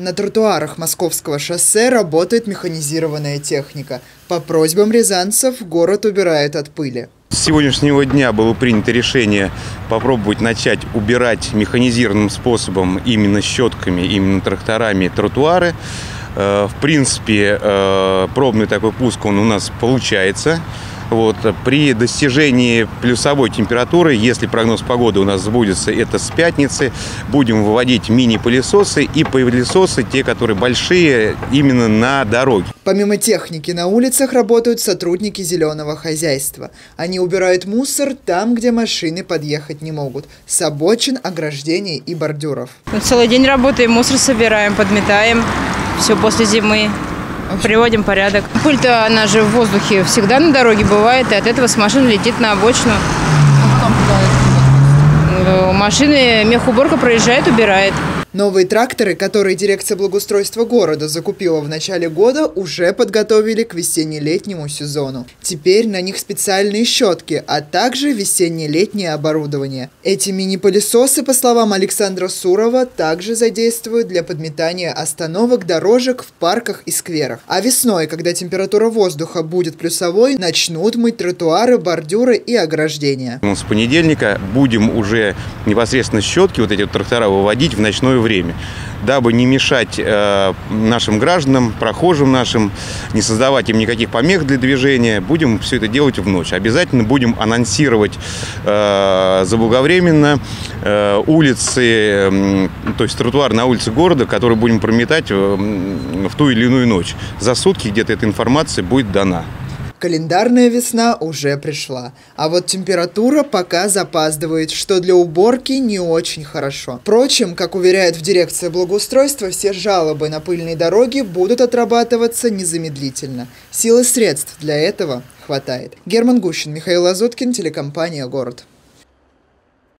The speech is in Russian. На тротуарах Московского шоссе работает механизированная техника. По просьбам рязанцев город убирает от пыли. С сегодняшнего дня было принято решение попробовать начать убирать механизированным способом, именно щетками, именно тракторами, тротуары. В принципе, пробный такой пуск он у нас получается. Вот. При достижении плюсовой температуры, если прогноз погоды у нас сбудется, это с пятницы, будем выводить мини-пылесосы и пылесосы, те, которые большие, именно на дороге. Помимо техники, на улицах работают сотрудники зеленого хозяйства. Они убирают мусор там, где машины подъехать не могут, с обочин, ограждений и бордюров. Мы целый день работаем, мусор собираем, подметаем, все после зимы. Приводим порядок. Пыль-то, она же в воздухе всегда на дороге бывает, и от этого с машины летит на обочину. Машины, мехуборка проезжает, убирает. Новые тракторы, которые дирекция благоустройства города закупила в начале года, уже подготовили к весенне-летнему сезону. Теперь на них специальные щетки, а также весенне-летнее оборудование. Эти мини-пылесосы, по словам Александра Сурова, также задействуют для подметания остановок, дорожек в парках и скверах. А весной, когда температура воздуха будет плюсовой, начнут мыть тротуары, бордюры и ограждения. С понедельника будем уже непосредственно щетки, вот эти вот трактора, выводить в ночное время, дабы не мешать нашим гражданам, прохожим нашим, не создавать им никаких помех для движения. Будем все это делать в ночь. Обязательно будем анонсировать заблаговременно улицы, то есть тротуар на улице города, который будем прометать в ту или иную ночь. За сутки где-то эта информация будет дана. Календарная весна уже пришла. А вот температура пока запаздывает, что для уборки не очень хорошо. Впрочем, как уверяет в дирекции благоустройства, все жалобы на пыльные дороги будут отрабатываться незамедлительно. Сил и средств для этого хватает. Герман Гущин, Михаил Азуткин, телекомпания «Город».